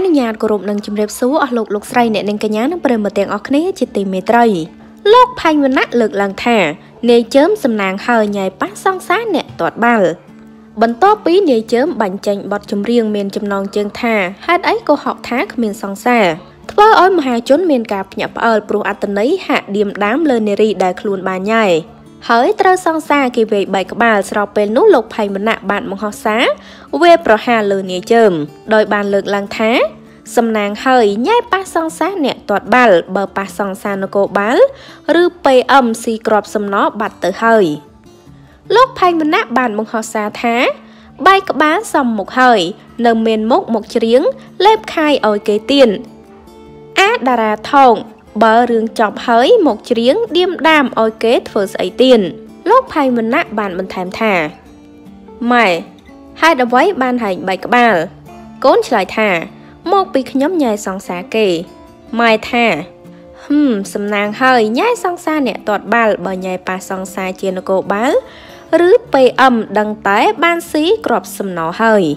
អនុញ្ញាតគោរពនឹងជំរាបសួរអស់លោកលោកស្រីអ្នកនាងកញ្ញា Hỡi trao song xa kì về bài các bà sọ bê nút lục hay một nạ bạn mong hóa xá Về pro hà lừa nế chơm Đôi bàn lược lăng thá Xâm nàng hơi nhai ba song xa nẹ toạt bà Bờ ba song xa nó cô bán Rư bê âm si crop xâm nó bạch tử hơi Lúc hay một nạ bạn mong hóa xá thá Bài các bà xong một hơi Nâng mên mốc một chriếng Lép khai ôi kế tiền Á đà ra thòng Bờ rương chọc hỡi một chriếng điềm đàm ôi kết vừa dậy tiền Lúc hay mình nạ bạn mình thèm thả Mày Hai đã với ban hành bài các bà Cốn lại thả Một bị nhóm nhai song xa kì Mày thả Xâm nàng hơi nhai song xa nẹ toạt bà Bờ nhai bà song xa trên nó cổ bá Rứ bê âm đăng tế ban xí crop xâm nó hơi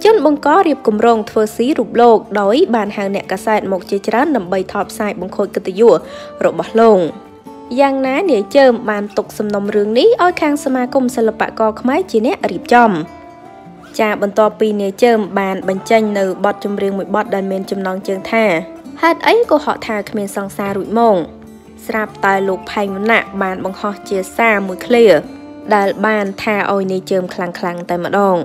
Chân bông có riêng cùng rộng thua xí rụp lột Đói bàn hàng nẹ cả sạch một chế trát nằm bày thọp sạch bông khôi cơ tử dùa Rồi bỏ lộn Giang ná nế chơm bàn tục xâm nông rương ní Ôi khang xa ma cung xa lập bạc co khmái chế nét ở riêng chòm Chà bần tòa bì nế chơm bàn bánh chanh nờ bọt chùm riêng mùi bọt đàn mên chùm nông chương thà Hát ấy cô họ thà khả mên song xa rụi mông Srap tài lục hành vấn nạ bàn bông họ chế xa mùi clear Đà bàn thà ôi nế chơm khlang khlang tay mặt đồn